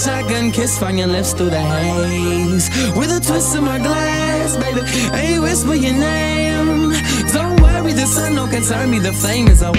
shotgun kiss from your lips through the haze. With a twist of my glass, baby, hey, whisper your name. Don't worry, the sun don't concern me, the flame is a.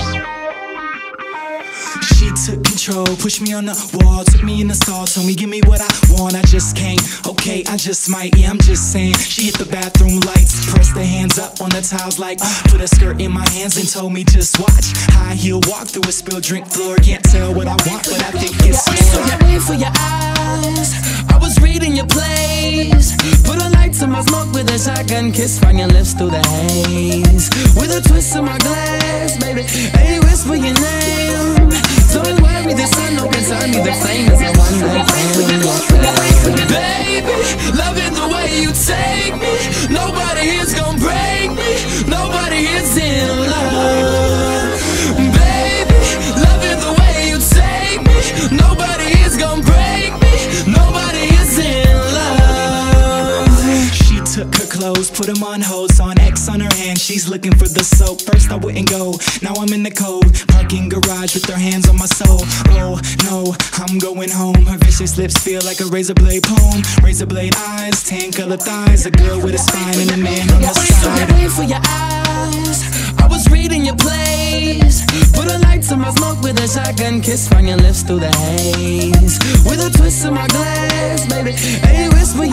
She took control, pushed me on the wall, took me in the stall, told me give me what I want. I just can't, okay, I just might, yeah, I'm just saying. She hit the bathroom lights, pressed her hands up on the tiles like put a skirt in my hands and told me just watch. High heel walk through a spilled drink floor, can't tell what I want, but I think it's real. So I waited for your eyes, I was reading your plays. Put a light to my smoke with a shotgun kiss, find your lips through the haze. With a twist of my glass, baby, hey, whisper your name. Don't worry, the sun don't concern me, the flame is a one-night thing. Baby, loving the way you take me. Nobody is gonna break me. Nobody is in love. Baby, loving the way you take me. Nobody is gonna break me. Nobody is in love. She took her clothes, put them on hold, on X on her hand, she's looking for the soap. First I wouldn't go, now I'm in the cold parking garage with her hands on my soul. Oh no, I'm going home. Her vicious lips feel like a razor blade poem. Razor blade eyes, tan color thighs, a girl with a spine and a man on the side. I waited for your eyes, I was reading your plays. Put a light to my smoke with a shotgun kiss, find your lips through the haze. With a twist of my glass, baby, hey, whisper